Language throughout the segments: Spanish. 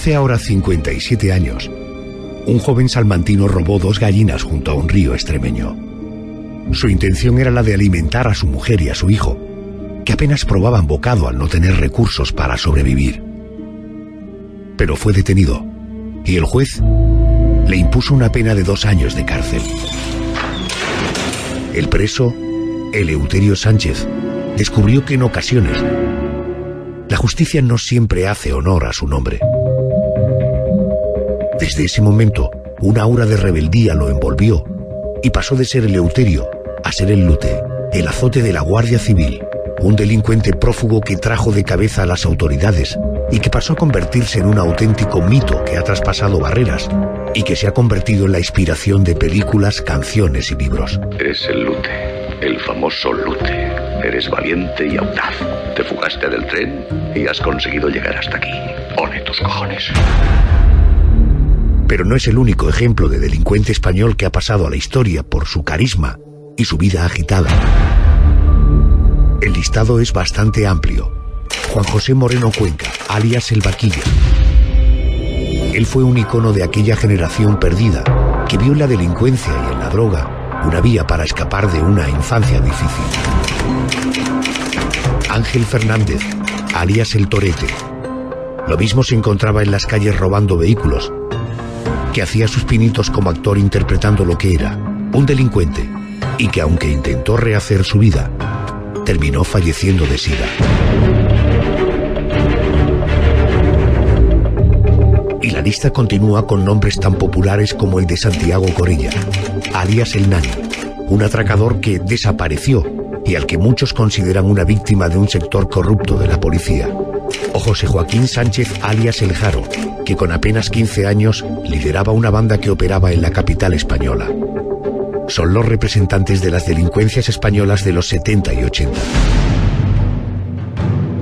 Hace ahora 57 años, un joven salmantino robó 2 gallinas junto a un río extremeño. Su intención era la de alimentar a su mujer y a su hijo, que apenas probaban bocado al no tener recursos para sobrevivir. Pero fue detenido, y el juez le impuso una pena de 2 años de cárcel. El preso, Eleuterio Sánchez, descubrió que en ocasiones la justicia no siempre hace honor a su nombre. Desde ese momento, una aura de rebeldía lo envolvió y pasó de ser Eleuterio a ser el Lute, el azote de la Guardia Civil, un delincuente prófugo que trajo de cabeza a las autoridades y que pasó a convertirse en un auténtico mito que ha traspasado barreras y que se ha convertido en la inspiración de películas, canciones y libros. Eres el Lute, el famoso Lute. Eres valiente y audaz. Te fugaste del tren y has conseguido llegar hasta aquí. Ole tus cojones. Pero no es el único ejemplo de delincuente español que ha pasado a la historia por su carisma y su vida agitada. El listado es bastante amplio. Juan José Moreno Cuenca, alias El Vaquilla. Él fue un icono de aquella generación perdida que vio en la delincuencia y en la droga una vía para escapar de una infancia difícil. Ángel Fernández, alias El Torete. Lo mismo se encontraba en las calles robando vehículos, que hacía sus pinitos como actor interpretando lo que era, un delincuente, y que aunque intentó rehacer su vida, terminó falleciendo de sida. Y la lista continúa con nombres tan populares como el de Santiago Goreya, alias El Nani, un atracador que desapareció y al que muchos consideran una víctima de un sector corrupto de la policía. O José Joaquín Sánchez, alias El Jaro, que con apenas 15 años lideraba una banda que operaba en la capital española. Son los representantes de las delincuencias españolas de los 70 y 80.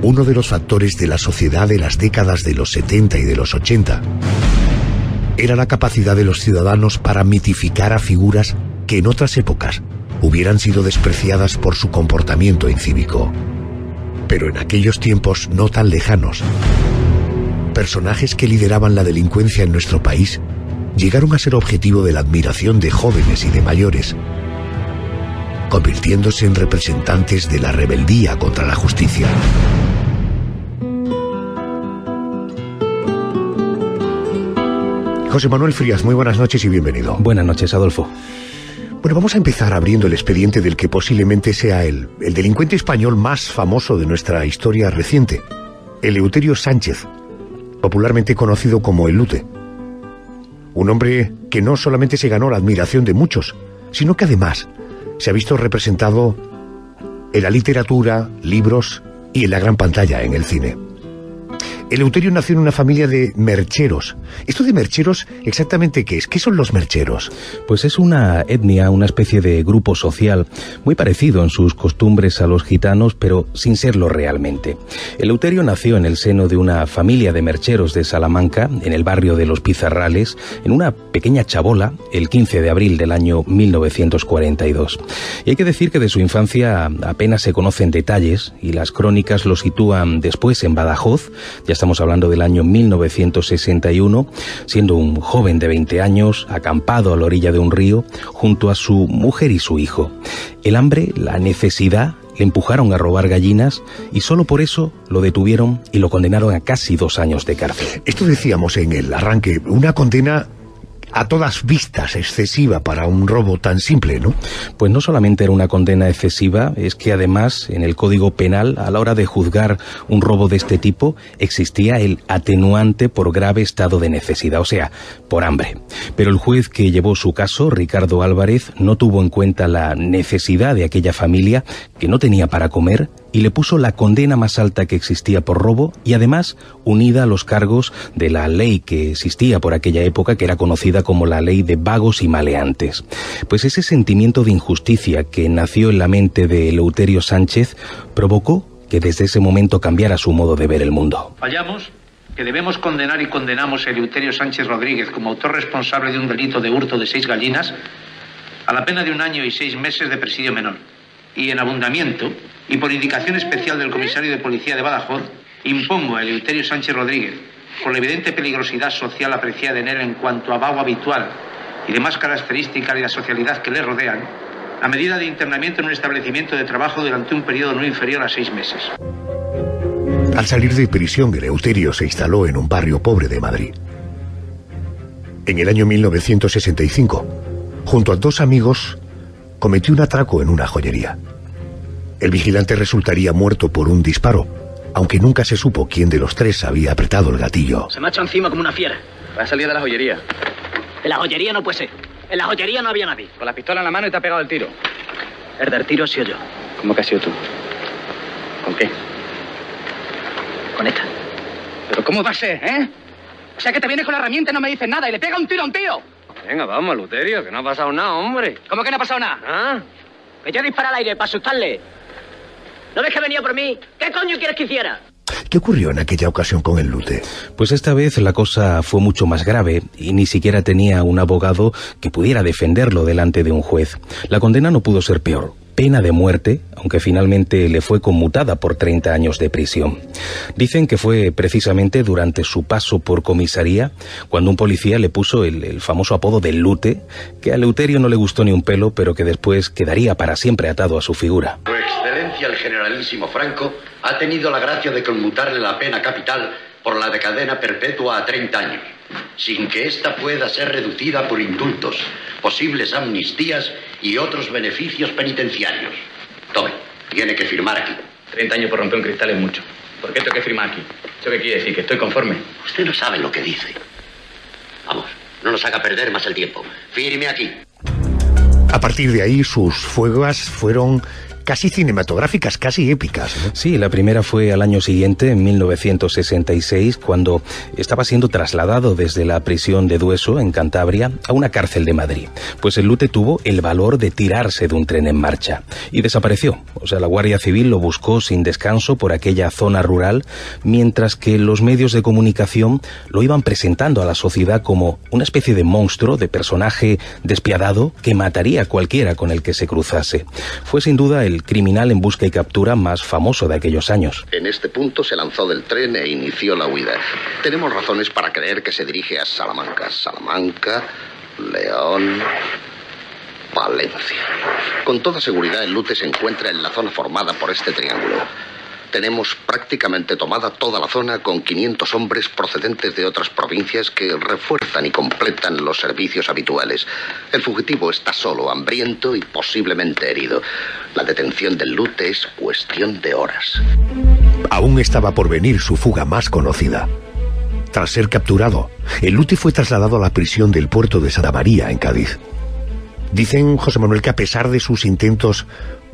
Uno de los factores de la sociedad de las décadas de los 70 y de los 80 era la capacidad de los ciudadanos para mitificar a figuras que en otras épocas hubieran sido despreciadas por su comportamiento incívico. Pero en aquellos tiempos no tan lejanos, personajes que lideraban la delincuencia en nuestro país llegaron a ser objetivo de la admiración de jóvenes y de mayores, convirtiéndose en representantes de la rebeldía contra la justicia. José Manuel Frías, muy buenas noches y bienvenido. Buenas noches, Adolfo. Bueno, vamos a empezar abriendo el expediente del que posiblemente sea el delincuente español más famoso de nuestra historia reciente, Eleuterio Sánchez, popularmente conocido como El Lute. Un hombre que no solamente se ganó la admiración de muchos, sino que además se ha visto representado en la literatura, libros y en la gran pantalla, en el cine. Eleuterio nació en una familia de mercheros. ¿Esto de mercheros exactamente qué es? ¿Qué son los mercheros? Pues es una etnia, una especie de grupo social muy parecido en sus costumbres a los gitanos, pero sin serlo realmente. Eleuterio nació en el seno de una familia de mercheros de Salamanca, en el barrio de Los Pizarrales, en una pequeña chabola, el 15 de abril del año 1942. Y hay que decir que de su infancia apenas se conocen detalles y las crónicas lo sitúan después en Badajoz, ya estamos hablando del año 1961, siendo un joven de 20 años, acampado a la orilla de un río, junto a su mujer y su hijo. El hambre, la necesidad, le empujaron a robar gallinas y solo por eso lo detuvieron y lo condenaron a casi 2 años de cárcel. Esto decíamos en el arranque, una condena a todas vistas excesiva para un robo tan simple, ¿no? Pues no solamente era una condena excesiva, es que además en el Código Penal, a la hora de juzgar un robo de este tipo, existía el atenuante por grave estado de necesidad, o sea, por hambre. Pero el juez que llevó su caso, Ricardo Álvarez, no tuvo en cuenta la necesidad de aquella familia que no tenía para comer y le puso la condena más alta que existía por robo y además unida a los cargos de la ley que existía por aquella época, que era conocida como la ley de vagos y maleantes. Pues ese sentimiento de injusticia que nació en la mente de Eleuterio Sánchez provocó que desde ese momento cambiara su modo de ver el mundo. Fallamos, que debemos condenar y condenamos a Eleuterio Sánchez Rodríguez como autor responsable de un delito de hurto de 6 gallinas a la pena de 1 año y 6 meses de presidio menor y en abundamiento. Y por indicación especial del comisario de policía de Badajoz, impongo a Eleuterio Sánchez Rodríguez, por la evidente peligrosidad social apreciada en él en cuanto a vago habitual y demás características de la socialidad que le rodean, la medida de internamiento en un establecimiento de trabajo durante un periodo no inferior a 6 meses. Al salir de prisión, Eleuterio se instaló en un barrio pobre de Madrid. En el año 1965, junto a 2 amigos, cometió un atraco en una joyería. El vigilante resultaría muerto por un disparo, aunque nunca se supo quién de los 3 había apretado el gatillo. Se me ha echado encima como una fiera. Va a salir de la joyería. En la joyería no puede ser. En la joyería no había nadie. Con la pistola en la mano y te ha pegado el tiro. El del tiro ha sido yo. ¿Cómo que ha sido tú? ¿Con qué? Con esta. ¿Pero cómo va a ser, eh? O sea que te vienes con la herramienta y no me dices nada y le pega un tiro a un tío. Venga, vamos, Eleuterio, que no ha pasado nada, hombre. ¿Cómo que no ha pasado nada? ¿Ah? Que yo disparo al aire para asustarle. ¿No ves que venía por mí? ¿Qué coño quieres que hiciera? ¿Qué ocurrió en aquella ocasión con el Lute? Pues esta vez la cosa fue mucho más grave y ni siquiera tenía un abogado que pudiera defenderlo delante de un juez. La condena no pudo ser peor. Pena de muerte, aunque finalmente le fue conmutada por 30 años de prisión. Dicen que fue precisamente durante su paso por comisaría cuando un policía le puso el famoso apodo del Lute, que a Eleuterio no le gustó ni un pelo, pero que después quedaría para siempre atado a su figura. Su excelencia el generalísimo Franco ha tenido la gracia de conmutarle la pena capital por la de cadena perpetua a 30 años, sin que ésta pueda ser reducida por indultos, posibles amnistías y otros beneficios penitenciarios. Tome, tiene que firmar aquí. 30 años por romper un cristal es mucho. ¿Por qué tengo que firmar aquí? ¿Eso qué quiere decir? ¿Que estoy conforme? Usted no sabe lo que dice. Vamos, no nos haga perder más el tiempo. Firme aquí. A partir de ahí, sus fugas fueron casi cinematográficas, casi épicas, ¿no? Sí, la primera fue al año siguiente, en 1966, cuando estaba siendo trasladado desde la prisión de Dueso, en Cantabria, a una cárcel de Madrid. Pues el Lute tuvo el valor de tirarse de un tren en marcha y desapareció. O sea, la Guardia Civil lo buscó sin descanso por aquella zona rural, mientras que los medios de comunicación lo iban presentando a la sociedad como una especie de monstruo, de personaje despiadado que mataría a cualquiera con el que se cruzase. Fue sin duda el criminal en busca y captura más famoso de aquellos años. En este punto se lanzó del tren e inició la huida. Tenemos razones para creer que se dirige a Salamanca. Salamanca, León, Valencia. Con toda seguridad el Lute se encuentra en la zona formada por este triángulo. Tenemos prácticamente tomada toda la zona con 500 hombres procedentes de otras provincias que refuerzan y completan los servicios habituales. El fugitivo está solo, hambriento y posiblemente herido. La detención del Lute es cuestión de horas. Aún estaba por venir su fuga más conocida. Tras ser capturado, el Lute fue trasladado a la prisión del Puerto de Santa María, en Cádiz. Dicen, José Manuel, que a pesar de sus intentos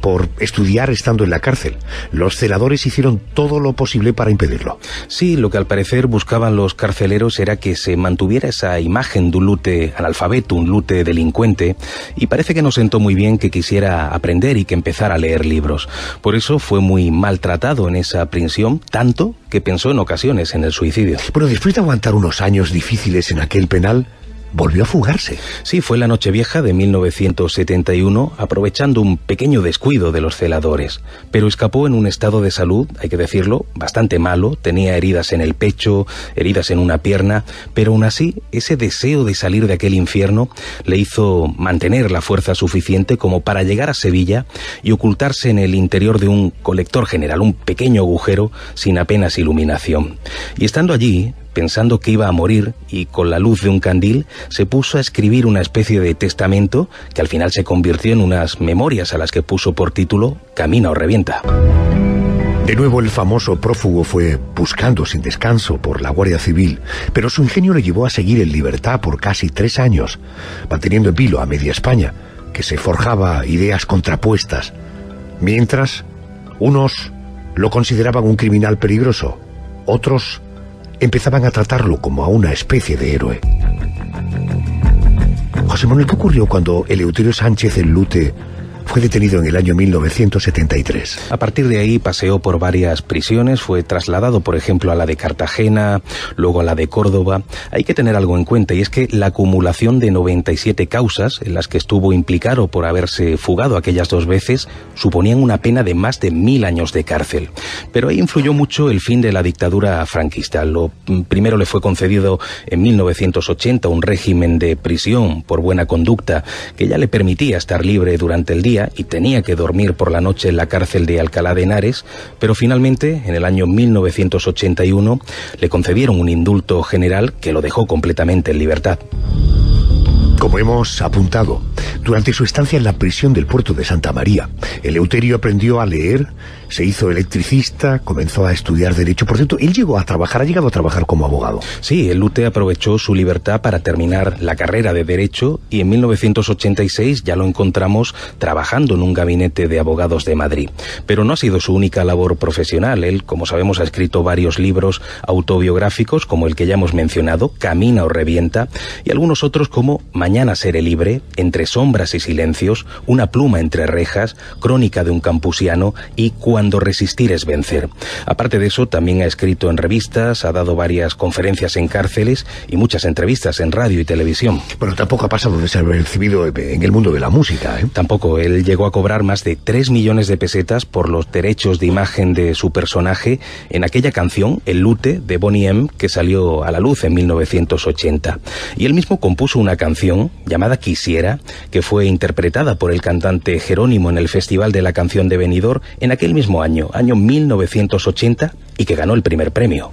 por estudiar estando en la cárcel, los celadores hicieron todo lo posible para impedirlo. Sí, lo que al parecer buscaban los carceleros era que se mantuviera esa imagen de un Lute analfabeto, un Lute delincuente, y parece que no sentó muy bien que quisiera aprender y que empezara a leer libros. Por eso fue muy maltratado en esa prisión, tanto que pensó en ocasiones en el suicidio. Pero después de aguantar unos años difíciles en aquel penal, volvió a fugarse. Sí, fue la Nochevieja de 1971, aprovechando un pequeño descuido de los celadores. Pero escapó en un estado de salud, hay que decirlo, bastante malo. Tenía heridas en el pecho, heridas en una pierna, pero aún así, ese deseo de salir de aquel infierno le hizo mantener la fuerza suficiente como para llegar a Sevilla y ocultarse en el interior de un colector general, un pequeño agujero sin apenas iluminación. Y estando allí, pensando que iba a morir y con la luz de un candil, se puso a escribir una especie de testamento que al final se convirtió en unas memorias a las que puso por título Camina o Revienta. De nuevo el famoso prófugo fue buscando sin descanso por la Guardia Civil, pero su ingenio le llevó a seguir en libertad por casi 3 años, manteniendo en vilo a media España, que se forjaba ideas contrapuestas. Mientras, unos lo consideraban un criminal peligroso, otros empezaban a tratarlo como a una especie de héroe. José Manuel, ¿qué ocurrió cuando Eleuterio Sánchez el Lute Fue detenido en el año 1973. A partir de ahí paseó por varias prisiones, fue trasladado, por ejemplo, a la de Cartagena, luego a la de Córdoba. Hay que tener algo en cuenta, y es que la acumulación de 97 causas en las que estuvo implicado por haberse fugado aquellas dos veces suponían una pena de más de 1000 años de cárcel. Pero ahí influyó mucho el fin de la dictadura franquista. Lo primero, le fue concedido en 1980 un régimen de prisión por buena conducta que ya le permitía estar libre durante el día y tenía que dormir por la noche en la cárcel de Alcalá de Henares, pero finalmente en el año 1981 le concedieron un indulto general que lo dejó completamente en libertad. Como hemos apuntado, durante su estancia en la prisión del Puerto de Santa María, Eleuterio aprendió a leer, se hizo electricista, comenzó a estudiar Derecho. Por cierto, él llegó a trabajar, ha llegado a trabajar como abogado. Sí, el Lute aprovechó su libertad para terminar la carrera de Derecho y en 1986 ya lo encontramos trabajando en un gabinete de abogados de Madrid. Pero no ha sido su única labor profesional. Él, como sabemos, ha escrito varios libros autobiográficos, como el que ya hemos mencionado, Camina o Revienta, y algunos otros como Mañana Seré Libre, Entre Sombras y Silencios, Una Pluma entre Rejas, Crónica de un Campusiano y Cuando Resistir es Vencer. Aparte de eso, también ha escrito en revistas, ha dado varias conferencias en cárceles y muchas entrevistas en radio y televisión. Bueno, tampoco ha pasado desapercibido en el mundo de la música, ¿eh? Tampoco. Él llegó a cobrar más de 3 millones de pesetas por los derechos de imagen de su personaje en aquella canción, El Lute, de Bonnie M, que salió a la luz en 1980. Y él mismo compuso una canción llamada Quisiera, que fue interpretada por el cantante Jerónimo en el Festival de la Canción de Benidorm en aquel mismo año, año 1980, y que ganó el primer premio.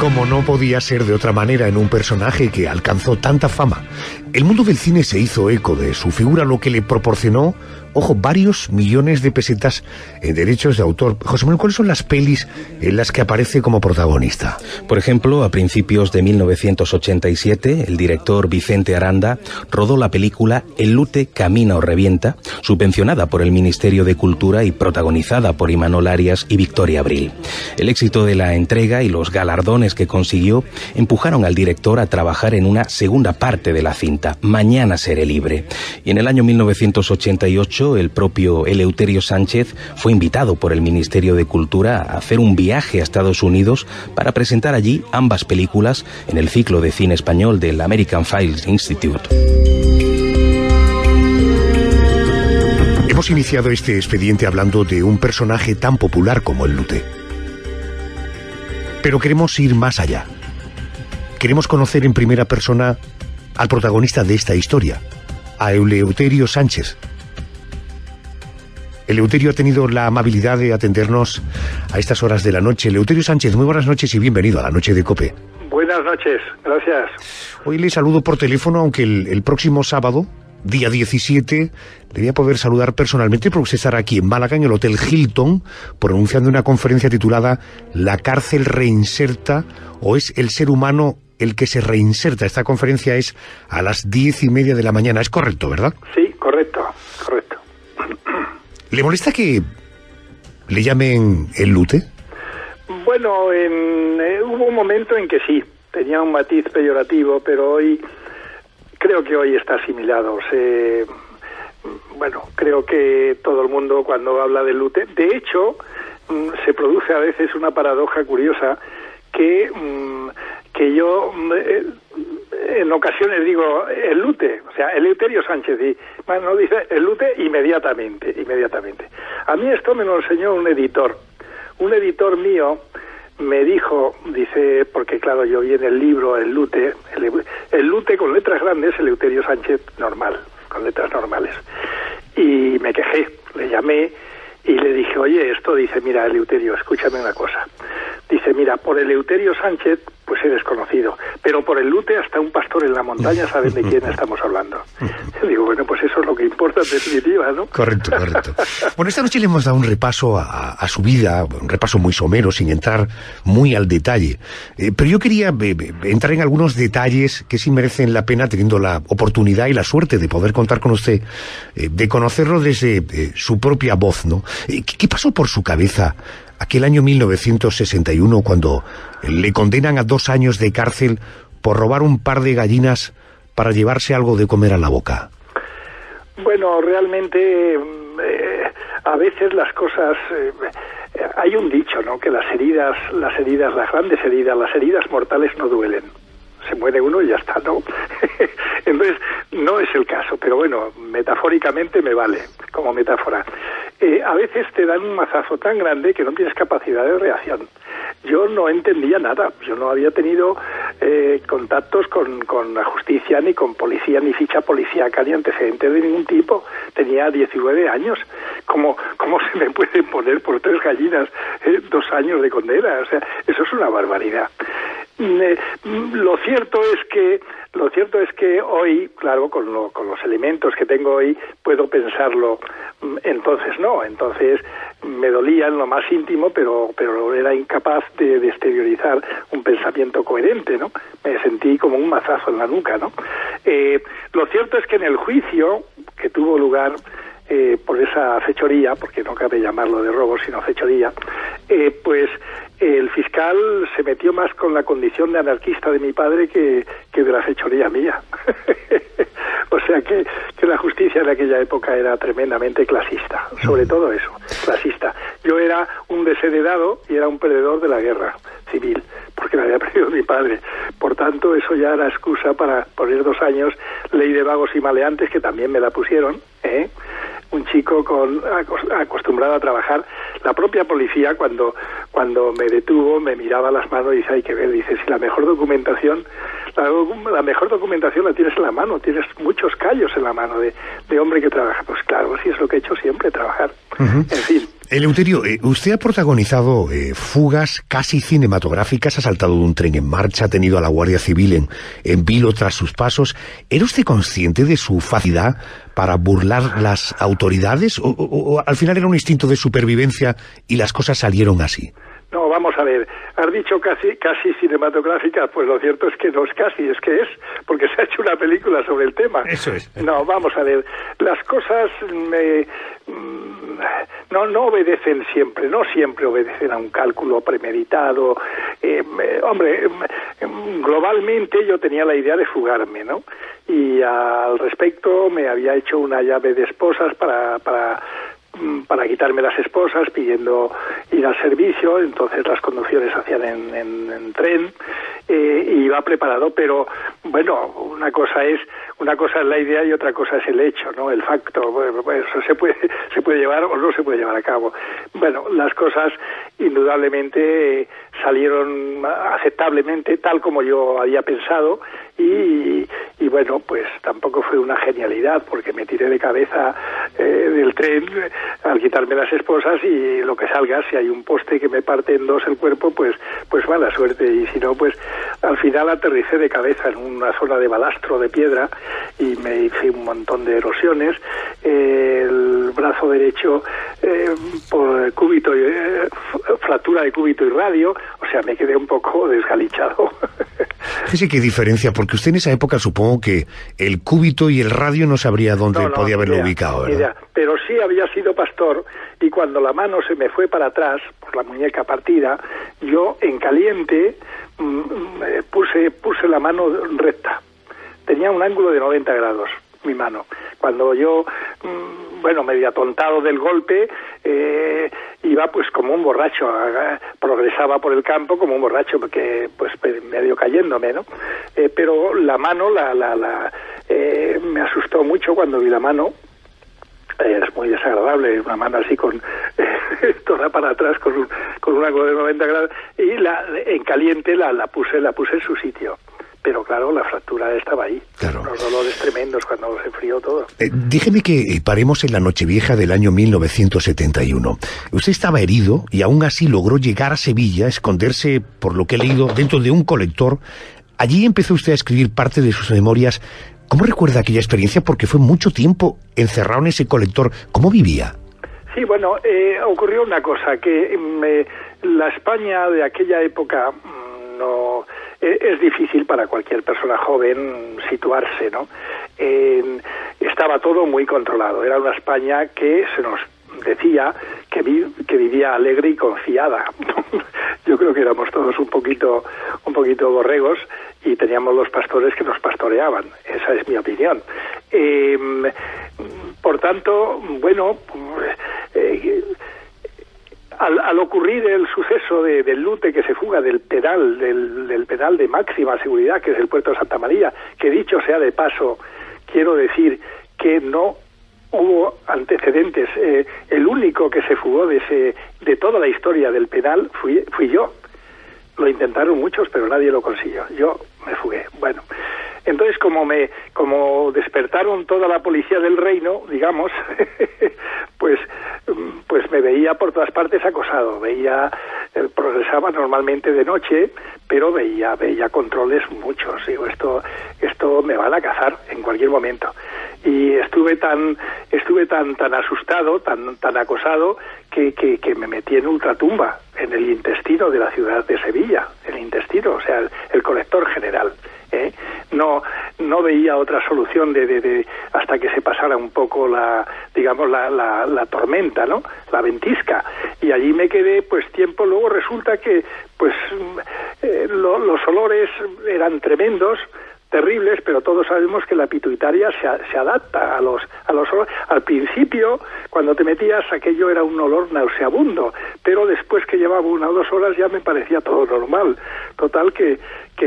Como no podía ser de otra manera en un personaje que alcanzó tanta fama, el mundo del cine se hizo eco de su figura, lo que le proporcionó, ojo, varios millones de pesetas en derechos de autor. José Manuel, ¿cuáles son las pelis en las que aparece como protagonista? Por ejemplo, a principios de 1987, el director Vicente Aranda rodó la película El Lute, Camina o Revienta, subvencionada por el Ministerio de Cultura y protagonizada por Imanol Arias y Victoria Abril. El éxito de la entrega y los galardones que consiguió empujaron al director a trabajar en una segunda parte de la cinta, Mañana Seré Libre. Y en el año 1988, el propio Eleuterio Sánchez fue invitado por el Ministerio de Cultura a hacer un viaje a Estados Unidos para presentar allí ambas películas en el ciclo de cine español del American Film Institute. Hemos iniciado este expediente hablando de un personaje tan popular como el Lute. Pero queremos ir más allá. Queremos conocer en primera persona al protagonista de esta historia, a Eleuterio Sánchez. Eleuterio ha tenido la amabilidad de atendernos a estas horas de la noche. Eleuterio Sánchez, muy buenas noches y bienvenido a la noche de COPE. Buenas noches, gracias. Hoy le saludo por teléfono, aunque el próximo sábado, día 17, le voy a poder saludar personalmente porque usted estará aquí en Málaga, en el Hotel Hilton, pronunciando una conferencia titulada La cárcel reinserta, o es el ser humano el que se reinserta. Esta conferencia es a las 10:30 de la mañana. ¿Es correcto, verdad? Sí, correcto, correcto. ¿Le molesta que le llamen el Lute? Bueno, hubo un momento en que sí, tenía un matiz peyorativo, pero hoy, creo que hoy está asimilado. Bueno, creo que todo el mundo cuando habla del Lute, de hecho, se produce a veces una paradoja curiosa que yo en ocasiones digo el Lute, o sea, Eleuterio Sánchez, y bueno, dice el Lute inmediatamente. A mí esto me lo enseñó un editor mío. Me dijo, dice, porque claro, yo vi en el libro el Lute con letras grandes, Eleuterio Sánchez normal, con letras normales, y me quejé, le llamé y le dije, oye, esto, dice, mira, Eleuterio, escúchame una cosa. Dice, mira, por Eleuterio Sánchez, pues eres conocido, pero por el Lute hasta un pastor en la montaña sabe de quién estamos hablando. Yo digo, bueno, pues eso es lo que importa en definitiva, ¿no? Correcto, correcto. Bueno, esta noche le hemos dado un repaso a su vida, un repaso muy somero, sin entrar muy al detalle. Pero yo quería entrar en algunos detalles que sí merecen la pena, teniendo la oportunidad y la suerte de poder contar con usted, de conocerlo desde su propia voz, ¿no? ¿Qué pasó por su cabeza aquel año 1961 cuando le condenan a 2 años de cárcel por robar un par de gallinas para llevarse algo de comer a la boca? Bueno, realmente a veces las cosas... hay un dicho, ¿no?, que las grandes heridas mortales no duelen. Se muere uno y ya está, ¿no? Entonces, no es el caso, pero bueno, metafóricamente me vale, como metáfora. A veces te dan un mazazo tan grande que no tienes capacidad de reacción. Yo no entendía nada, yo no había tenido contactos con la justicia, ni con policía, ni ficha policíaca, ni antecedentes de ningún tipo. Tenía 19 años. ¿Cómo se me puede poner por 3 gallinas 2 años de condena? O sea, eso es una barbaridad. Lo cierto es que hoy, claro, con los elementos que tengo hoy, puedo pensarlo. Entonces no, entonces me dolía en lo más íntimo, pero era incapaz de exteriorizar un pensamiento coherente, ¿no? Me sentí como un mazazo en la nuca, ¿no? Lo cierto es que en el juicio que tuvo lugar por esa fechoría, porque no cabe llamarlo de robo, sino fechoría, pues... el fiscal se metió más con la condición de anarquista de mi padre que de la fechoría mía. O sea que la justicia en aquella época era tremendamente clasista, sobre todo eso, clasista. Yo era un desheredado y era un perdedor de la guerra civil, porque la había perdido mi padre. Por tanto, eso ya era excusa para poner 2 años, ley de vagos y maleantes, que también me la pusieron, ¿eh? Un chico acostumbrado a trabajar. La propia policía, cuando me detuvo, me miraba las manos y dice, hay que ver, dice, si la mejor documentación la tienes en la mano, tienes muchos callos en la mano de hombre que trabaja. Pues claro, sí, es lo que he hecho siempre, trabajar. Uh-huh. En fin. Eleuterio, usted ha protagonizado fugas casi cinematográficas, ha saltado de un tren en marcha, ha tenido a la Guardia Civil en vilo tras sus pasos. ¿Era usted consciente de su facilidad para burlar las autoridades? ¿O al final era un instinto de supervivencia y las cosas salieron así? No, vamos a ver, has dicho casi cinematográfica, pues lo cierto es que no es casi, es que es, porque se ha hecho una película sobre el tema. Eso es. No, vamos a ver, las cosas no obedecen siempre, no siempre obedecen a un cálculo premeditado. Globalmente yo tenía la idea de fugarme, ¿no? Y al respecto me había hecho una llave de esposas para quitarme las esposas, pidiendo ir al servicio. Entonces las conducciones hacían en tren, y iba preparado, pero bueno, una cosa es la idea y otra cosa es el hecho, ¿no? El facto, bueno, eso se puede llevar o no se puede llevar a cabo. Bueno, las cosas indudablemente salieron aceptablemente, tal como yo había pensado, y bueno, pues tampoco fue una genialidad, porque me tiré de cabeza del tren al quitarme las esposas, y lo que salga, si hay un poste que me parte en 2 el cuerpo, pues mala suerte, y si no, pues al final aterricé de cabeza en una zona de balastro de piedra y me hice un montón de erosiones. El brazo derecho por cúbito, fractura de cúbito y radio, o sea, me quedé un poco desgalichado. Sí, qué diferencia, porque usted en esa época supongo que el cúbito y el radio no sabría dónde podía haberlo ubicado, ¿verdad? Idea. Pero sí había sido pastor, y cuando la mano se me fue para atrás, por la muñeca partida, yo en caliente puse la mano recta. Tenía un ángulo de 90 grados mi mano. Cuando yo, medio atontado del golpe, iba pues como un borracho, progresaba por el campo como un borracho, porque pues medio cayéndome, ¿no? Pero la mano, me asustó mucho cuando vi la mano. Es muy desagradable, una mano así con toda para atrás, con un ángulo de 90 grados, y en caliente la puse en su sitio. Pero claro, la fractura estaba ahí. Claro. Unos dolores tremendos cuando se enfrió todo. Déjeme que paremos en la Nochevieja del año 1971. Usted estaba herido y aún así logró llegar a Sevilla, esconderse, por lo que he leído, dentro de un colector, Allí empezó usted a escribir parte de sus memorias. ¿Cómo recuerda aquella experiencia? Porque fue mucho tiempo encerrado en ese colector. ¿Cómo vivía? Sí, bueno, ocurrió una cosa, que la España de aquella época no... Es difícil para cualquier persona joven situarse, ¿no? Estaba todo muy controlado. Era una España que se nos decía que vivía alegre y confiada. Yo creo que éramos todos un poquito borregos y teníamos los pastores que nos pastoreaban. Esa es mi opinión. Por tanto, bueno... Al ocurrir el suceso del Lute, que se fuga del penal, del penal de máxima seguridad, que es el Puerto de Santa María, que dicho sea de paso, quiero decir que no hubo antecedentes. El único que se fugó de toda la historia del penal fui yo. Lo intentaron muchos, pero nadie lo consiguió. Yo me fugué. Bueno, entonces como despertaron toda la policía del reino, digamos, pues me veía por todas partes acosado. Progresaba normalmente de noche, pero veía controles muchos. Digo, esto me van a cazar en cualquier momento. Y estuve tan asustado, tan acosado, que me metí en ultratumba, en el intestino de la ciudad de Sevilla, el intestino, o sea, el colector general. No veía otra solución de hasta que se pasara un poco la tormenta, ¿no? La ventisca. Y allí me quedé pues tiempo. Luego resulta que pues los olores eran tremendos, terribles, pero todos sabemos que la pituitaria se adapta a los olores. Al principio, cuando te metías, aquello era un olor nauseabundo, pero después que llevaba 1 o 2 horas ya me parecía todo normal. Total que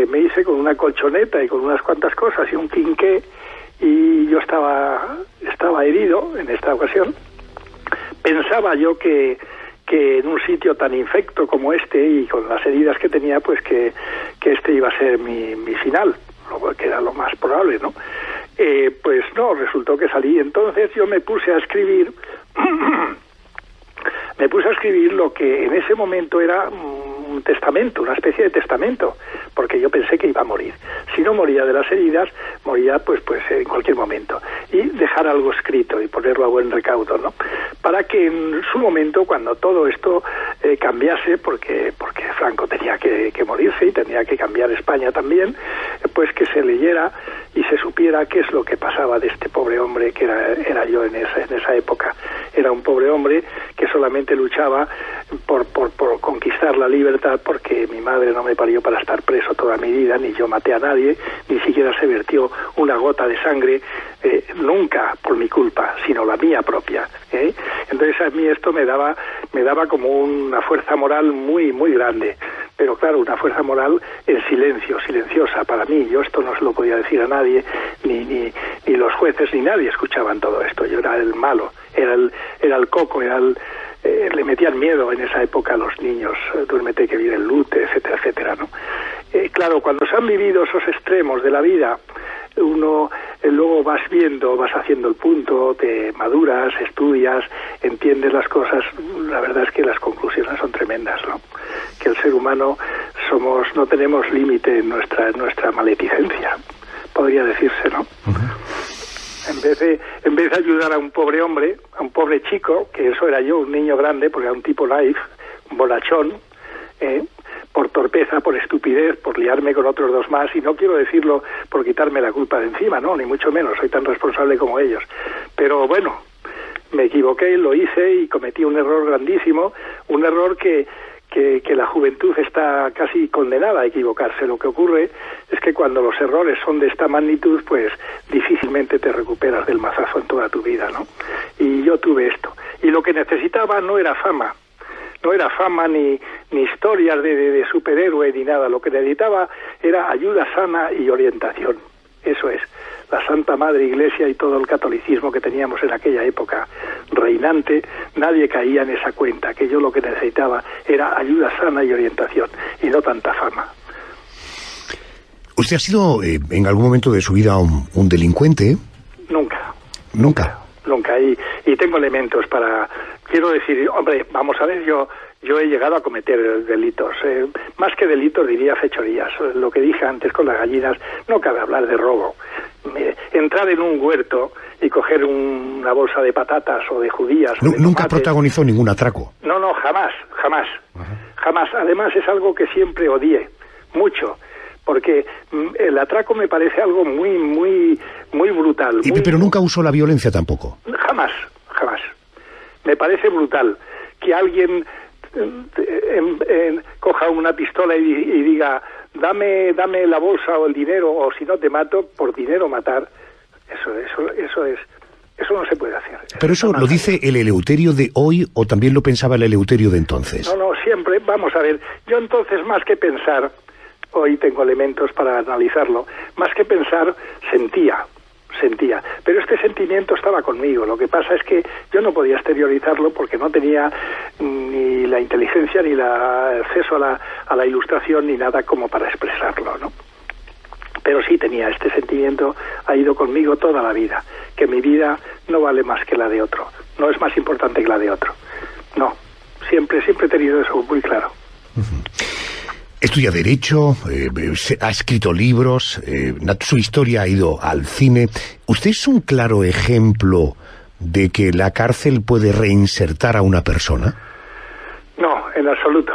me hice con una colchoneta y con unas cuantas cosas y un quinqué, y yo estaba herido en esta ocasión. Pensaba yo que en un sitio tan infecto como este, y con las heridas que tenía, pues que este iba a ser mi final, que era lo más probable, ¿no? Pues no, resultó que salí. Entonces yo me puse a escribir lo que en ese momento era un testamento, una especie de testamento, porque yo pensé que iba a morir. Si no moría de las heridas, moría pues en cualquier momento. Y dejar algo escrito y ponerlo a buen recaudo, ¿no? Para que en su momento, cuando todo esto cambiase, porque Franco tenía que morirse y tenía que cambiar España también, pues que se leyera y se supiera qué es lo que pasaba de este pobre hombre que era yo en esa época. Era un pobre hombre que solamente luchaba por conquistar la libertad, porque mi madre no me parió para estar preso toda mi vida, ni yo maté a nadie, ni siquiera se vertió una gota de sangre, nunca por mi culpa, sino la mía propia, ¿eh? Entonces a mí esto me daba como una fuerza moral muy, muy grande, pero claro, una fuerza moral en silencio, silenciosa para mí. Yo esto no se lo podía decir a nadie, ni los jueces ni nadie escuchaban todo esto. Yo era el malo, era el coco, le metían miedo en esa época a los niños, duérmete que viene el Lute, etcétera, etcétera, ¿no? Claro, cuando se han vivido esos extremos de la vida, uno luego vas viendo, vas haciendo el punto, te maduras, estudias, entiendes las cosas. La verdad es que las conclusiones son tremendas, ¿no? Que el ser humano no tenemos límite en nuestra maledicencia, podría decirse, ¿no? En vez de ayudar a un pobre hombre, a un pobre chico, que eso era yo, un niño grande, porque era un tipo naif, un bonachón, por torpeza, por estupidez, por liarme con otros dos más, y no quiero decirlo por quitarme la culpa de encima, no, ni mucho menos, soy tan responsable como ellos. Pero bueno, me equivoqué, lo hice y cometí un error grandísimo, un error que la juventud está casi condenada a equivocarse. Lo que ocurre es que cuando los errores son de esta magnitud, pues difícilmente te recuperas del mazazo en toda tu vida, ¿no? Y yo tuve esto. Y lo que necesitaba no era fama. No era fama ni historias de superhéroe ni nada. Lo que necesitaba era ayuda sana y orientación. Eso es. La Santa Madre Iglesia y todo el catolicismo que teníamos en aquella época reinante, nadie caía en esa cuenta, que yo lo que necesitaba era ayuda sana y orientación, y no tanta fama. ¿Usted ha sido en algún momento de su vida un delincuente? Nunca. ¿Nunca? Nunca, y tengo elementos para... Quiero decir, hombre, vamos a ver, yo... yo he llegado a cometer delitos, más que delitos diría fechorías, lo que dije antes con las gallinas, no cabe hablar de robo. Entrar en un huerto y coger una bolsa de patatas o de judías... No, o de nunca protagonizó ningún atraco. No, no, jamás. Ajá. Jamás. Además es algo que siempre odié, mucho, porque el atraco me parece algo muy brutal. Pero nunca usó la violencia tampoco. Jamás. Me parece brutal que alguien coja una pistola y diga... Dame la bolsa o el dinero, o si no te mato, por dinero matar. Eso no se puede hacer. Pero eso lo dice el Eleuterio de hoy, o también lo pensaba el Eleuterio de entonces. No, siempre, vamos a ver, yo entonces más que pensar, hoy tengo elementos para analizarlo, más que pensar, sentía. Pero este sentimiento estaba conmigo. Lo que pasa es que yo no podía exteriorizarlo porque no tenía ni la inteligencia ni el acceso a la ilustración ni nada como para expresarlo, ¿no? Pero sí tenía este sentimiento, ha ido conmigo toda la vida, que mi vida no vale más que la de otro, no es más importante que la de otro. No, siempre he tenido eso muy claro. Estudia Derecho, ha escrito libros, su historia ha ido al cine. ¿Usted es un claro ejemplo de que la cárcel puede reinsertar a una persona? No, en absoluto.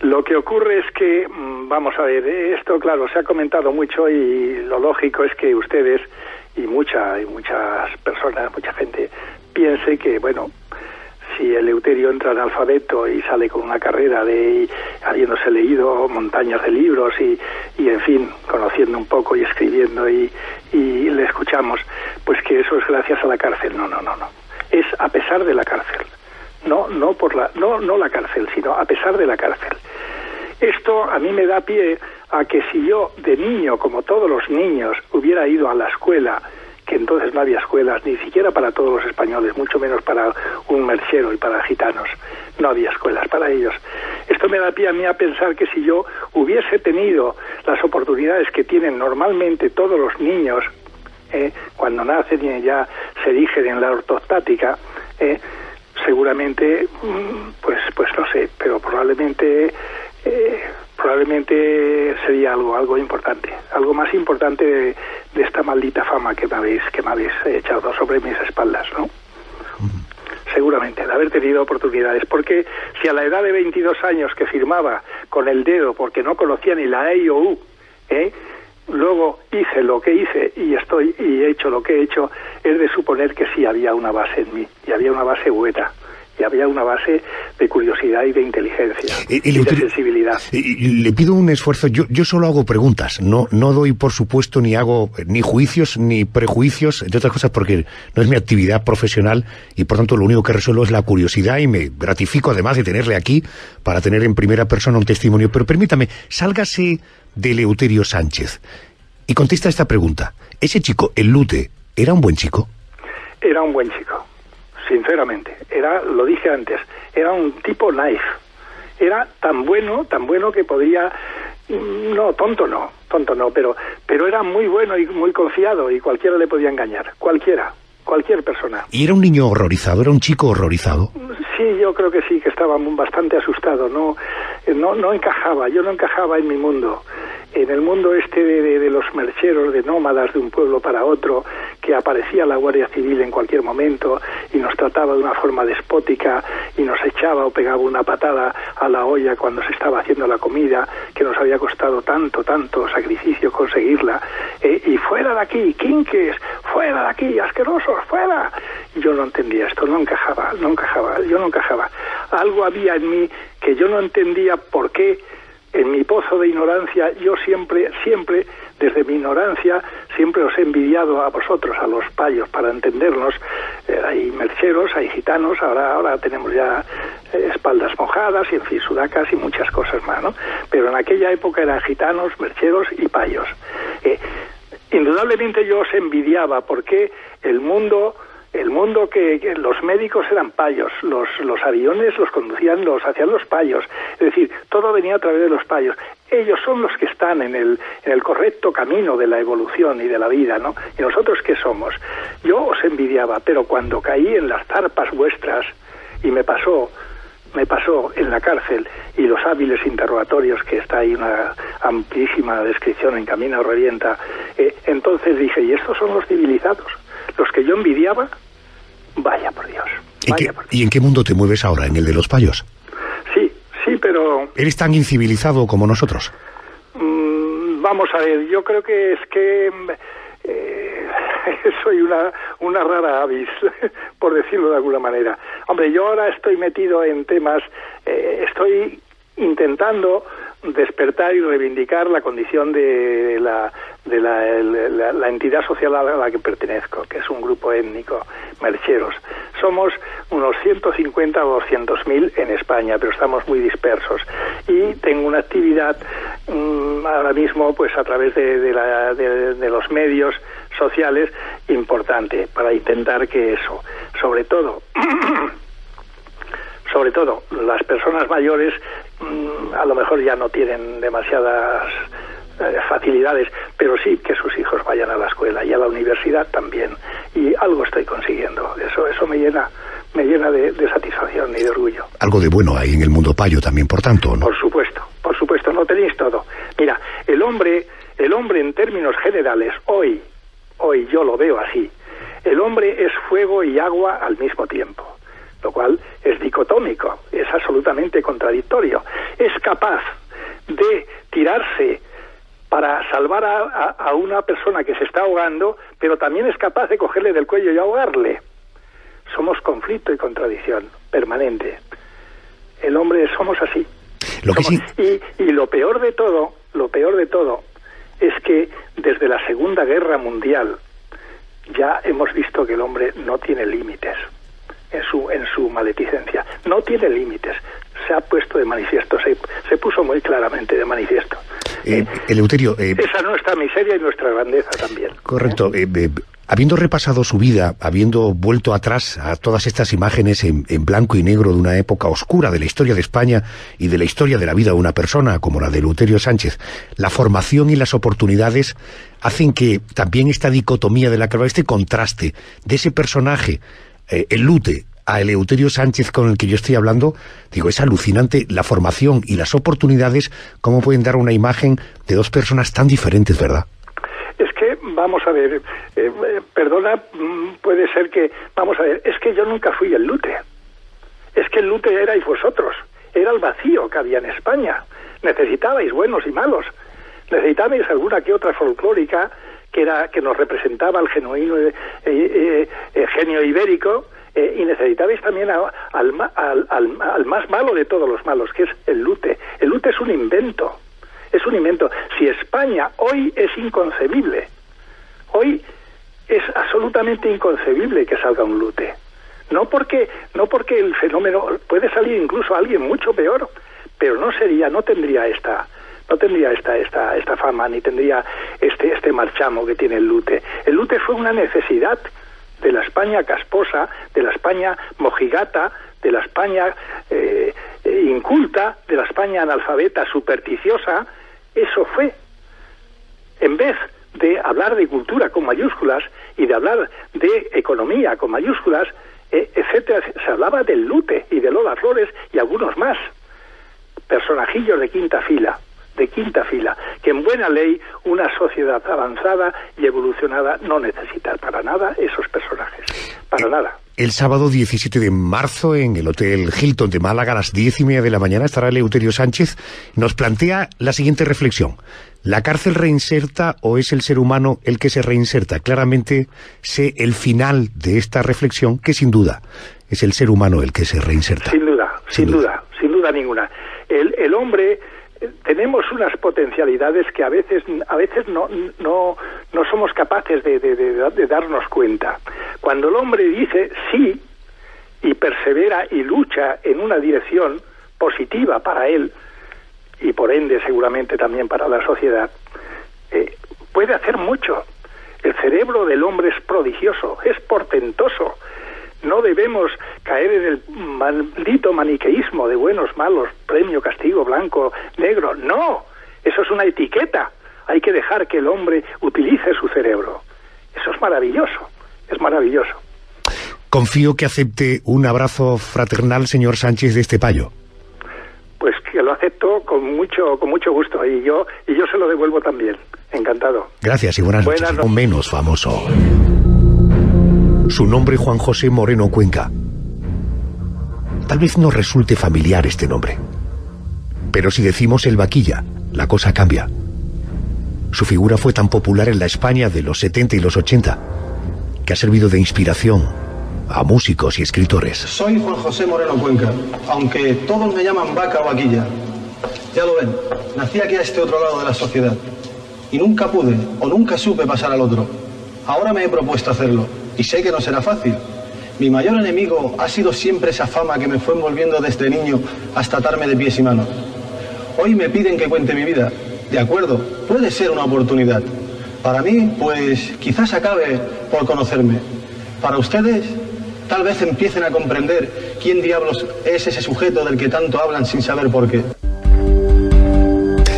Lo que ocurre es que, vamos a ver, esto claro, se ha comentado mucho y lo lógico es que ustedes y muchas personas, mucha gente, piense que, bueno... Si Eleuterio entra en Alfabeto y sale con una carrera habiéndose leído montañas de libros y en fin, conociendo un poco y escribiendo y le escuchamos, pues que eso es gracias a la cárcel. No. Es a pesar de la cárcel. No la cárcel, sino a pesar de la cárcel. Esto a mí me da pie a que si yo de niño, como todos los niños, hubiera ido a la escuela, que entonces no había escuelas, ni siquiera para todos los españoles, mucho menos para un merchero y para gitanos. No había escuelas para ellos. Esto me da pie a mí a pensar que si yo hubiese tenido las oportunidades que tienen normalmente todos los niños, cuando nacen y ya se digen en la ortostática, seguramente, pues no sé, pero probablemente sería algo importante, algo más importante de esta maldita fama que me habéis echado sobre mis espaldas, ¿no? Seguramente, de haber tenido oportunidades, porque si a la edad de 22 años que firmaba con el dedo porque no conocía ni la EIOU, luego hice lo que hice y he hecho lo que he hecho, es de suponer que sí había una base en mí, y había una base buena. Y había una base de curiosidad y de inteligencia y de sensibilidad. Le pido un esfuerzo. Yo solo hago preguntas. No doy, por supuesto, ni hago ni juicios ni prejuicios, entre otras cosas porque no es mi actividad profesional y, por tanto, lo único que resuelvo es la curiosidad y me gratifico, además, de tenerle aquí para tener en primera persona un testimonio. Pero permítame, sálgase de Eleuterio Sánchez y contesta esta pregunta. ¿Ese chico, el Lute, era un buen chico? Era un buen chico. Sinceramente, lo dije antes, era un tipo naif. Era tan bueno que podía... No, tonto no, pero era muy bueno y muy confiado y cualquiera le podía engañar, cualquier persona. ¿Y era un niño horrorizado, era un chico horrorizado? Sí, yo creo que sí, que estaba bastante asustado, no encajaba, yo no encajaba en mi mundo. En el mundo este de los mercheros, de nómadas de un pueblo para otro, que aparecía la Guardia Civil en cualquier momento y nos trataba de una forma despótica y nos echaba o pegaba una patada a la olla cuando se estaba haciendo la comida, que nos había costado tanto sacrificio conseguirla, y fuera de aquí, quinques, fuera de aquí, asquerosos, fuera. Yo no entendía esto, no encajaba. Algo había en mí que yo no entendía por qué. En mi pozo de ignorancia, yo siempre, desde mi ignorancia, siempre os he envidiado a vosotros, a los payos, para entendernos. Hay mercheros, hay gitanos, ahora tenemos ya espaldas mojadas y, en fin, sudacas y muchas cosas más, ¿no? Pero en aquella época eran gitanos, mercheros y payos. Indudablemente yo os envidiaba porque el mundo que los médicos eran payos, los aviones los conducían, los hacían los payos, es decir, todo venía a través de los payos. Ellos son los que están en el correcto camino de la evolución y de la vida, ¿no? ¿Y nosotros qué somos? Yo os envidiaba, pero cuando caí en las zarpas vuestras, y me pasó me pasó en la cárcel y los hábiles interrogatorios, que está ahí una amplísima descripción en Camina o Revienta, entonces dije, ¿y estos son los civilizados? ¿Los que yo envidiaba? Vaya por Dios. ¿Y en qué mundo te mueves ahora? ¿En el de los payos? Sí, sí, pero... ¿Eres tan incivilizado como nosotros? Vamos a ver, yo creo que es que... soy una rara avis, por decirlo de alguna manera. Hombre, yo ahora estoy metido en temas, estoy intentando despertar y reivindicar la condición de la entidad social a la que pertenezco, que es un grupo étnico, mercheros. Somos unos 150 o 200.000 en España, pero estamos muy dispersos. Y tengo una actividad ahora mismo, pues a través de los medios sociales, importante para intentar que eso, sobre todo las personas mayores, a lo mejor ya no tienen demasiadas facilidades, pero sí que sus hijos vayan a la escuela y a la universidad también, y algo estoy consiguiendo. Eso me llena de satisfacción y de orgullo. Algo de bueno hay en el mundo payo también, por tanto, ¿no? Por supuesto, no tenéis todo. Mira, el hombre en términos generales, hoy yo lo veo así, el hombre es fuego y agua al mismo tiempo, lo cual es dicotómico, es absolutamente contradictorio. Es capaz de tirarse para salvar a una persona que se está ahogando, pero también es capaz de cogerle del cuello y ahogarle. Somos conflicto y contradicción permanente. El hombre somos así. Y lo peor de todo es que desde la Segunda Guerra Mundial ya hemos visto que el hombre no tiene límites en su maledicencia. No tiene límites. Se ha puesto de manifiesto, se puso muy claramente de manifiesto. Eleuterio... esa nuestra miseria y nuestra grandeza también. Correcto. Habiendo repasado su vida, habiendo vuelto atrás a todas estas imágenes en blanco y negro de una época oscura de la historia de España y de la historia de la vida de una persona como la de Eleuterio Sánchez, la formación y las oportunidades hacen que también esta dicotomía de la que habla, este contraste de ese personaje, el Lute, a Eleuterio Sánchez con el que yo estoy hablando, digo, es alucinante la formación y las oportunidades, cómo pueden dar una imagen de dos personas tan diferentes, ¿verdad? Es que, vamos a ver, perdona, puede ser que, vamos a ver, es que yo nunca fui el Lute. Es que el Lute erais vosotros, era el vacío que había en España. Necesitabais buenos y malos, necesitabais alguna que otra folclórica que nos representaba el genuino genio ibérico, y necesitabais también al más malo de todos los malos, que es el Lute. El Lute es un invento, es un invento. Si España hoy es inconcebible, hoy es absolutamente inconcebible que salga un Lute. No porque el fenómeno, puede salir incluso alguien mucho peor, pero no tendría esta fama, ni tendría este marchamo que tiene el Lute. El Lute fue una necesidad de la España casposa, de la España mojigata, de la España inculta, de la España analfabeta, supersticiosa. Eso fue. En vez de hablar de cultura con mayúsculas y de hablar de economía con mayúsculas, etcétera, se hablaba del Lute y de Lola Flores y algunos más. Personajillos de quinta fila, que en buena ley una sociedad avanzada y evolucionada no necesita para nada esos personajes, para nada. El sábado 17 de marzo en el Hotel Hilton de Málaga a las 10:30 de la mañana estará Eleuterio Sánchez. Nos plantea la siguiente reflexión: ¿la cárcel reinserta o es el ser humano el que se reinserta? Claramente sé el final de esta reflexión, que sin duda es el ser humano el que se reinserta. Sin duda ninguna. El hombre... tenemos unas potencialidades que a veces no somos capaces de darnos cuenta. Cuando el hombre dice sí y persevera y lucha en una dirección positiva para él, y por ende seguramente también para la sociedad, puede hacer mucho. El cerebro del hombre es prodigioso, es portentoso. No debemos caer en el maldito maniqueísmo de buenos, malos, premio, castigo, blanco, negro. ¡No! Eso es una etiqueta. Hay que dejar que el hombre utilice su cerebro. Eso es maravilloso. Confío que acepte un abrazo fraternal, señor Sánchez, de este payo. Pues que lo acepto con mucho gusto, y yo se lo devuelvo también. Encantado. Gracias y buenas noches. O menos famoso. Su nombre, Juan José Moreno Cuenca. Tal vez no resulte familiar este nombre, pero si decimos El Vaquilla, la cosa cambia. Su figura fue tan popular en la España de los 70 y los 80 que ha servido de inspiración a músicos y escritores. Soy Juan José Moreno Cuenca, aunque todos me llaman Vaca o Vaquilla. Ya lo ven, nací aquí a este otro lado de la sociedad y nunca pude o nunca supe pasar al otro. Ahora me he propuesto hacerlo y sé que no será fácil. Mi mayor enemigo ha sido siempre esa fama que me fue envolviendo desde niño hasta atarme de pies y manos. Hoy me piden que cuente mi vida. De acuerdo, puede ser una oportunidad. Para mí, pues, quizás acabe por conocerme. Para ustedes, tal vez empiecen a comprender quién diablos es ese sujeto del que tanto hablan sin saber por qué.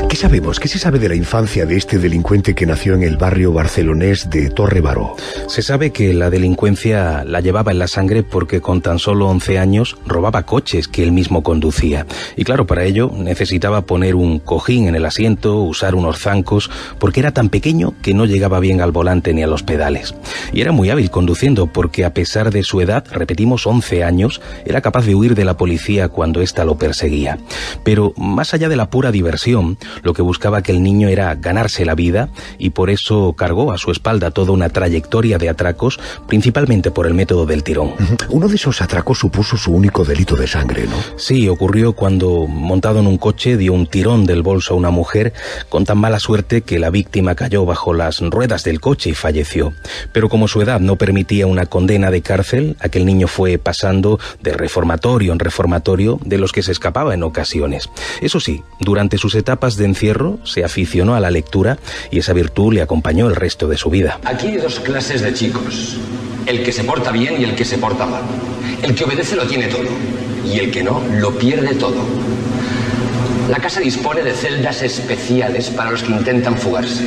¿Qué sabemos? ¿Qué se sabe de la infancia de este delincuente que nació en el barrio barcelonés de Torre Baró? Se sabe que la delincuencia la llevaba en la sangre porque con tan solo 11 años robaba coches que él mismo conducía. Y claro, para ello necesitaba poner un cojín en el asiento, usar unos zancos, porque era tan pequeño que no llegaba bien al volante ni a los pedales. Y era muy hábil conduciendo porque a pesar de su edad, repetimos 11 años, era capaz de huir de la policía cuando ésta lo perseguía. Pero más allá de la pura diversión, lo que buscaba aquel niño era ganarse la vida y por eso cargó a su espalda toda una trayectoria de atracos, principalmente por el método del tirón. Uno de esos atracos supuso su único delito de sangre, ¿no? Sí, ocurrió cuando, montado en un coche, dio un tirón del bolso a una mujer con tan mala suerte que la víctima cayó bajo las ruedas del coche y falleció. Pero como su edad no permitía una condena de cárcel, aquel niño fue pasando de reformatorio en reformatorio, de los que se escapaba en ocasiones. Eso sí, durante sus etapas de encierro se aficionó a la lectura y esa virtud le acompañó el resto de su vida. Aquí hay dos clases de chicos, el que se porta bien y el que se porta mal. El que obedece lo tiene todo y el que no lo pierde todo. La casa dispone de celdas especiales para los que intentan fugarse.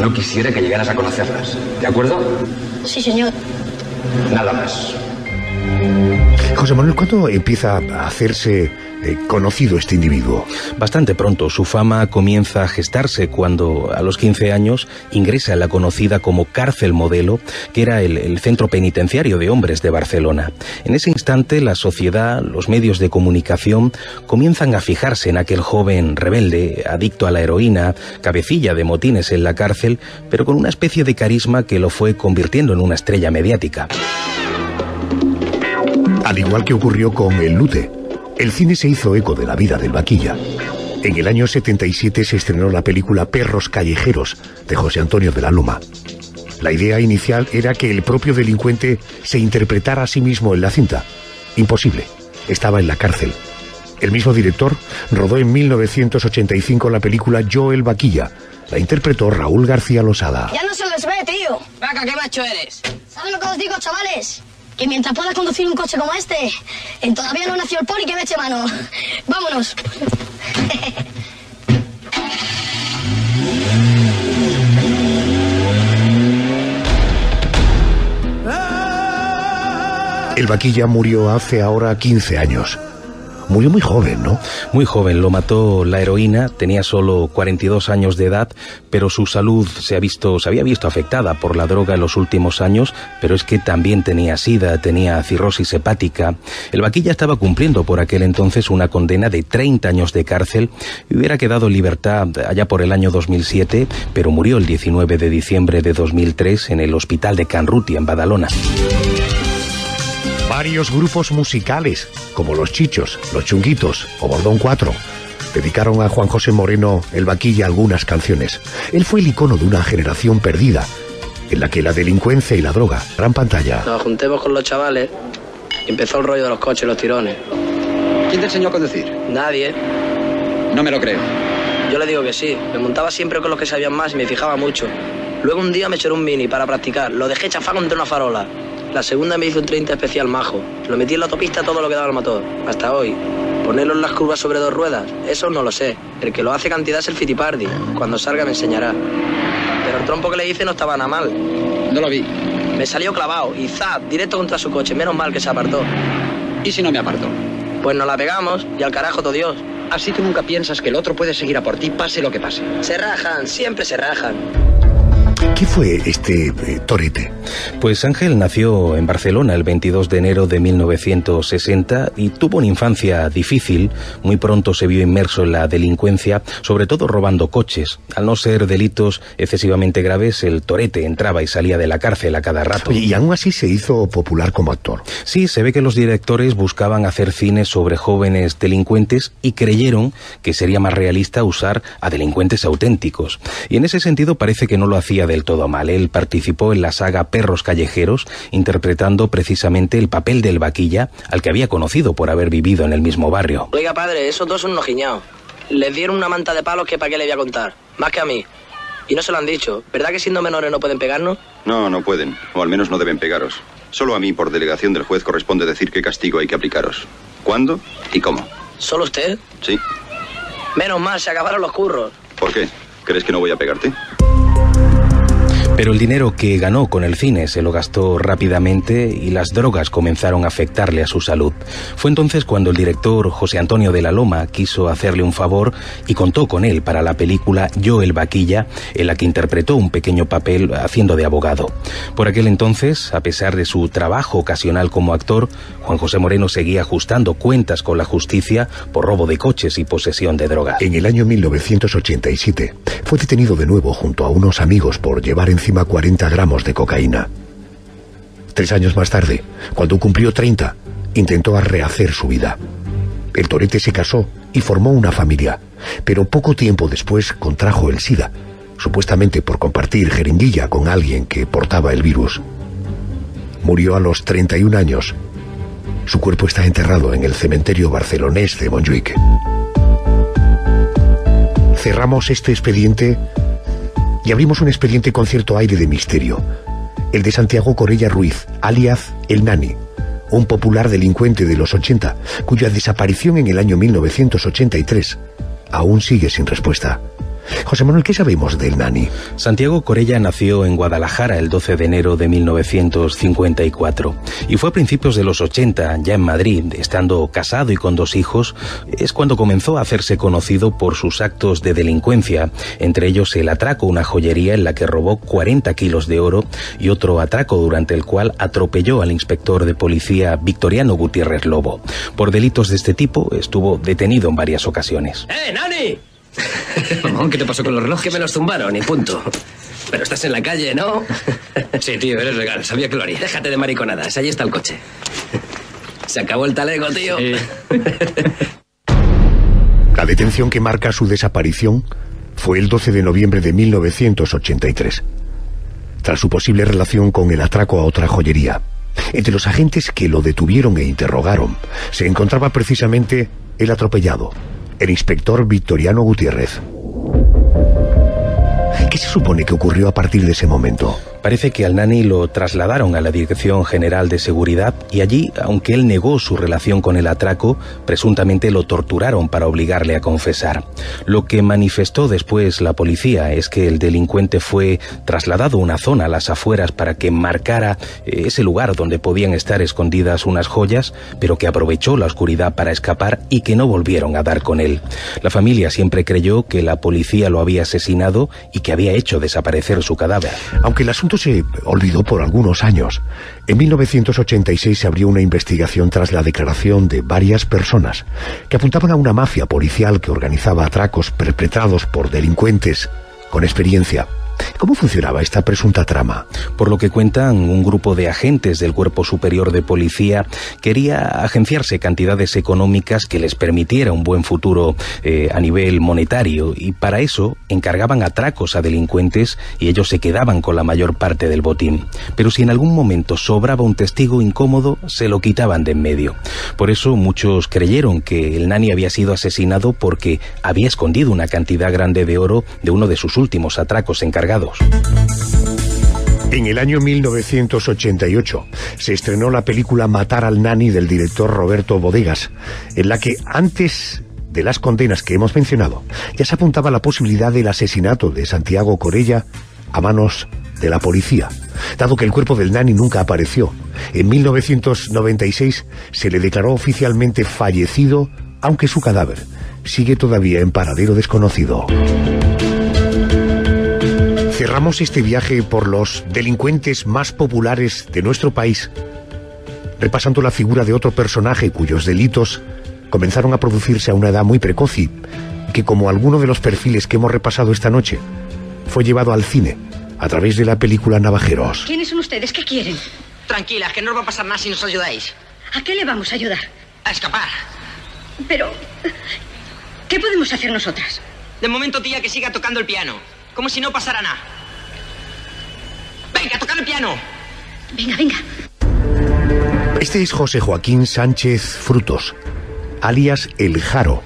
No quisiera que llegaras a conocerlas, ¿de acuerdo? Sí, señor. Nada más. José Manuel, ¿cuándo empieza a hacerse conocido este individuo? Bastante pronto. Su fama comienza a gestarse cuando, a los 15 años, ingresa en la conocida como Cárcel Modelo, que era el centro penitenciario de hombres de Barcelona. En ese instante, la sociedad, los medios de comunicación, comienzan a fijarse en aquel joven rebelde, adicto a la heroína, cabecilla de motines en la cárcel, pero con una especie de carisma que lo fue convirtiendo en una estrella mediática. Al igual que ocurrió con El Lute, el cine se hizo eco de la vida del Vaquilla. En el año 77 se estrenó la película Perros Callejeros, de José Antonio de la Loma. La idea inicial era que el propio delincuente se interpretara a sí mismo en la cinta. Imposible, estaba en la cárcel. El mismo director rodó en 1985 la película Yo, el Vaquilla. La interpretó Raúl García Losada. Ya no se les ve, tío. Vaca, qué macho eres. ¿Sabes lo que os digo, chavales? Que mientras pueda conducir un coche como este, todavía no nació el poli que me eche mano. ¡Vámonos! El Vaquilla murió hace ahora 15 años. Murió muy joven, ¿no? Muy joven, lo mató la heroína, tenía solo 42 años de edad, pero su salud se había visto afectada por la droga en los últimos años, pero es que también tenía sida, tenía cirrosis hepática. El Vaquilla estaba cumpliendo por aquel entonces una condena de 30 años de cárcel y hubiera quedado en libertad allá por el año 2007, pero murió el 19 de diciembre de 2003 en el hospital de Can Ruti, en Badalona. Varios grupos musicales, como Los Chichos, Los Chunguitos o Bordón 4, dedicaron a Juan José Moreno el Vaquilla algunas canciones. Él fue el icono de una generación perdida, en la que la delincuencia y la droga, gran pantalla. Nos juntemos con los chavales y empezó el rollo de los coches y los tirones. ¿Quién te enseñó a conducir? Nadie. No me lo creo. Yo le digo que sí. Me montaba siempre con los que sabían más y me fijaba mucho. Luego un día me eché un mini para practicar. Lo dejé chafar contra una farola. La segunda me hizo un 30 especial majo. Lo metí en la autopista todo lo que daba el motor. Hasta hoy. Ponerlo en las curvas sobre dos ruedas, eso no lo sé. El que lo hace cantidad es el Fittipardi. Cuando salga me enseñará. Pero el trompo que le hice no estaba nada mal. No lo vi. Me salió clavado y ¡zap! Directo contra su coche, menos mal que se apartó. ¿Y si no me apartó? Pues nos la pegamos y al carajo todo Dios. Así que nunca piensas que el otro puede seguir a por ti, pase lo que pase. Se rajan, siempre se rajan. ¿Qué fue este Torete? Pues Ángel nació en Barcelona el 22 de enero de 1960 y tuvo una infancia difícil. Muy pronto se vio inmerso en la delincuencia, sobre todo robando coches. Al no ser delitos excesivamente graves, el Torete entraba y salía de la cárcel a cada rato. Y aún así se hizo popular como actor. Sí, se ve que los directores buscaban hacer cine sobre jóvenes delincuentes y creyeron que sería más realista usar a delincuentes auténticos. Y en ese sentido parece que no lo hacía del todo mal. Él participó en la saga Perros Callejeros, interpretando precisamente el papel del Vaquilla, al que había conocido por haber vivido en el mismo barrio. Oiga, padre, esos dos son unos guiñados. Les dieron una manta de palos que para qué le voy a contar, más que a mí. Y no se lo han dicho. ¿Verdad que siendo menores no pueden pegarnos? No, no pueden, o al menos no deben pegaros. Solo a mí, por delegación del juez, corresponde decir qué castigo hay que aplicaros, cuándo y cómo. ¿Solo usted? Sí. Menos mal, se acabaron los curros. ¿Por qué? ¿Crees que no voy a pegarte? Pero el dinero que ganó con el cine se lo gastó rápidamente y las drogas comenzaron a afectarle a su salud. Fue entonces cuando el director José Antonio de la Loma quiso hacerle un favor y contó con él para la película Yo, el Vaquilla, en la que interpretó un pequeño papel haciendo de abogado. Por aquel entonces, a pesar de su trabajo ocasional como actor, Juan José Moreno seguía ajustando cuentas con la justicia por robo de coches y posesión de drogas. En el año 1987 fue detenido de nuevo junto a unos amigos por llevar en 40 gramos de cocaína. 3 años más tarde, cuando cumplió 30, intentó rehacer su vida. El Torete se casó y formó una familia, pero poco tiempo después contrajo el SIDA, supuestamente por compartir jeringuilla con alguien que portaba el virus. Murió a los 31 años. Su cuerpo está enterrado en el cementerio barcelonés de Montjuic. Cerramos este expediente y abrimos un expediente con cierto aire de misterio, el de Santiago Goreya Ruiz, alias El Nani, un popular delincuente de los 80, cuya desaparición en el año 1983 aún sigue sin respuesta. José Manuel, ¿qué sabemos del Nani? Santiago Goreya nació en Guadalajara el 12 de enero de 1954 y fue a principios de los 80, ya en Madrid, estando casado y con 2 hijos, es cuando comenzó a hacerse conocido por sus actos de delincuencia, entre ellos el atraco a una joyería en la que robó 40 kilos de oro y otro atraco durante el cual atropelló al inspector de policía Victoriano Gutiérrez Lobo. Por delitos de este tipo estuvo detenido en varias ocasiones. ¡Eh, Nani! ¿Qué te pasó con los relojes? Que me los tumbaron y punto. Pero estás en la calle, ¿no? Sí, tío, eres legal, sabía que lo haría. Déjate de mariconadas, allí está el coche. Se acabó el talego, tío. Sí. La detención que marca su desaparición fue el 12 de noviembre de 1983, tras su posible relación con el atraco a otra joyería. Entre los agentes que lo detuvieron e interrogaron se encontraba precisamente el atropellado, el inspector Victoriano Gutiérrez. ¿Qué se supone que ocurrió a partir de ese momento? Parece que al Nani lo trasladaron a la Dirección General de Seguridad y allí, aunque él negó su relación con el atraco, presuntamente lo torturaron para obligarle a confesar. Lo que manifestó después la policía es que el delincuente fue trasladado a una zona a las afueras para que marcara ese lugar donde podían estar escondidas unas joyas, pero que aprovechó la oscuridad para escapar y que no volvieron a dar con él. La familia siempre creyó que la policía lo había asesinado y que había hecho desaparecer su cadáver. Aunque el asunto se olvidó por algunos años, en 1986 se abrió una investigación tras la declaración de varias personas que apuntaban a una mafia policial que organizaba atracos perpetrados por delincuentes con experiencia. ¿Cómo funcionaba esta presunta trama? Por lo que cuentan, un grupo de agentes del Cuerpo Superior de Policía quería agenciarse cantidades económicas que les permitiera un buen futuro a nivel monetario, y para eso encargaban atracos a delincuentes y ellos se quedaban con la mayor parte del botín. Pero si en algún momento sobraba un testigo incómodo, se lo quitaban de en medio. Por eso muchos creyeron que el Nani había sido asesinado porque había escondido una cantidad grande de oro de uno de sus últimos atracos encargados. En el año 1988 se estrenó la película Matar al Nani del director Roberto Bodegas, en la que antes de las condenas que hemos mencionado ya se apuntaba la posibilidad del asesinato de Santiago Goreya a manos de la policía, dado que el cuerpo del Nani nunca apareció. En 1996 se le declaró oficialmente fallecido, aunque su cadáver sigue todavía en paradero desconocido. Cerramos este viaje por los delincuentes más populares de nuestro país, repasando la figura de otro personaje cuyos delitos comenzaron a producirse a una edad muy precoz y que, como alguno de los perfiles que hemos repasado esta noche, fue llevado al cine a través de la película Navajeros. ¿Quiénes son ustedes? ¿Qué quieren? Tranquilas, que no os va a pasar nada si nos ayudáis. ¿A qué le vamos a ayudar? A escapar. Pero, ¿qué podemos hacer nosotras? De momento, tía, que siga tocando el piano, como si no pasara nada. ¡Venga, tocar el piano! Venga, venga. Este es José Joaquín Sánchez Frutos, alias El Jaro.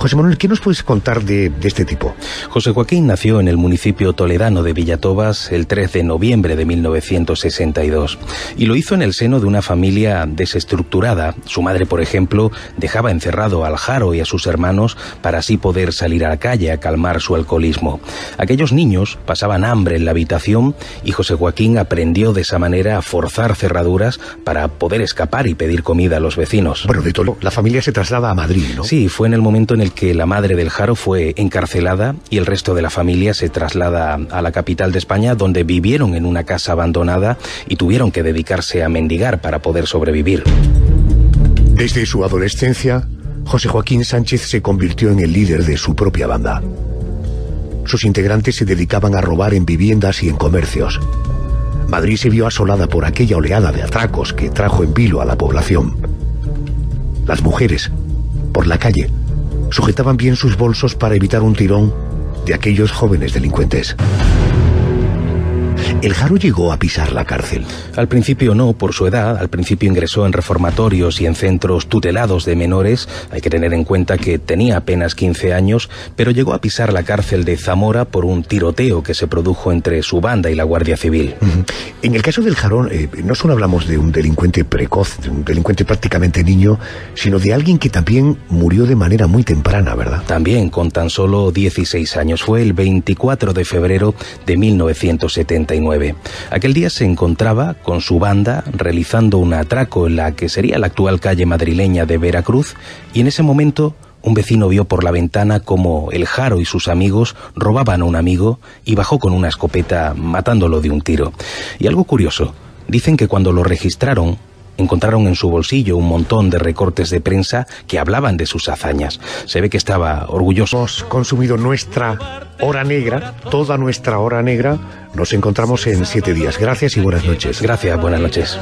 José Manuel, ¿qué nos puedes contar de este tipo? José Joaquín nació en el municipio toledano de Villatobas el 3 de noviembre de 1962 y lo hizo en el seno de una familia desestructurada. Su madre, por ejemplo, dejaba encerrado al Jaro y a sus hermanos para así poder salir a la calle a calmar su alcoholismo. Aquellos niños pasaban hambre en la habitación y José Joaquín aprendió de esa manera a forzar cerraduras para poder escapar y pedir comida a los vecinos. Bueno, de todo, la familia se traslada a Madrid, ¿no? Sí, fue en el momento en el que la madre del Jaro fue encarcelada y el resto de la familia se traslada a la capital de España, donde vivieron en una casa abandonada y tuvieron que dedicarse a mendigar para poder sobrevivir. Desde su adolescencia, José Joaquín Sánchez se convirtió en el líder de su propia banda. Sus integrantes se dedicaban a robar en viviendas y en comercios. Madrid se vio asolada por aquella oleada de atracos que trajo en vilo a la población. Las mujeres, por la calle, sujetaban bien sus bolsos para evitar un tirón de aquellos jóvenes delincuentes. ¿El Jaro llegó a pisar la cárcel? Al principio no, por su edad. Al principio ingresó en reformatorios y en centros tutelados de menores. Hay que tener en cuenta que tenía apenas 15 años, pero llegó a pisar la cárcel de Zamora por un tiroteo que se produjo entre su banda y la Guardia Civil. En el caso del Jaro, no solo hablamos de un delincuente precoz, de un delincuente prácticamente niño, sino de alguien que también murió de manera muy temprana, ¿verdad? También, con tan solo 16 años. Fue el 24 de febrero de 1979. Aquel día se encontraba con su banda realizando un atraco en la que sería la actual calle madrileña de Veracruz, y en ese momento un vecino vio por la ventana como el Jaro y sus amigos robaban a un amigo y bajó con una escopeta matándolo de un tiro. Y algo curioso, dicen que cuando lo registraron, encontraron en su bolsillo un montón de recortes de prensa que hablaban de sus hazañas. Se ve que estaba orgulloso. Hemos consumido nuestra hora negra, toda nuestra hora negra. Nos encontramos en 7 días. Gracias y buenas noches. Gracias, buenas noches.